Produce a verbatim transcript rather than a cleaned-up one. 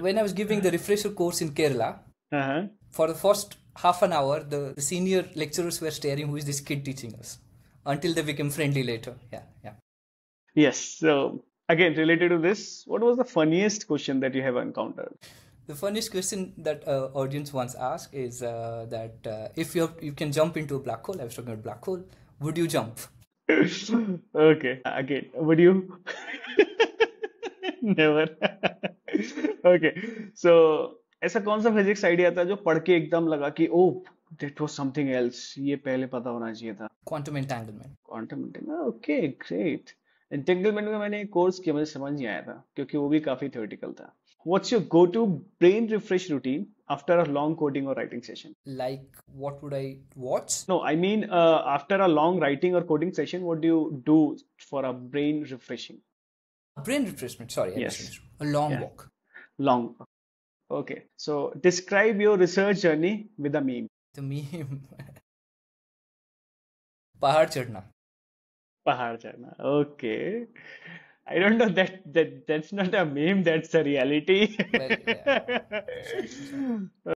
when I was giving the refresher course in Kerala, uh-huh. for the first half an hour, the senior lecturers were staring, who is this kid teaching us? Until they became friendly later. Yeah, yeah. Yes. So again, related to this, what was the funniest question that you have encountered? The funniest question that uh, audience once asked is uh, that uh, if you have, you can jump into a black hole, I was talking about black hole, would you jump? Okay. Again, would you? Never. Okay. So ऐसा कौन सा physics idea था जो पढ़ के एकदम लगा कि ओह that was something else, ये पहले पता होना चाहिए था? Quantum entanglement. Quantum entanglement. Okay, great. Entanglement में मैंने कोर्स किया, मुझे समझ नहीं आया था क्योंकि वो भी काफी theoretical था. What's your go-to brain refresh routine after a long coding or writing session? Like, what would I watch? No, I mean uh, after a long writing or coding session, what do you do for a brain refreshing? Brain refreshment, sorry. Yes. A long yeah. walk. Long walk. Okay. So, describe your research journey with a meme. The meme. Pahad chadna. Pahad chadna. Okay. I don't know that, that that's not a meme, that's a reality. But, yeah.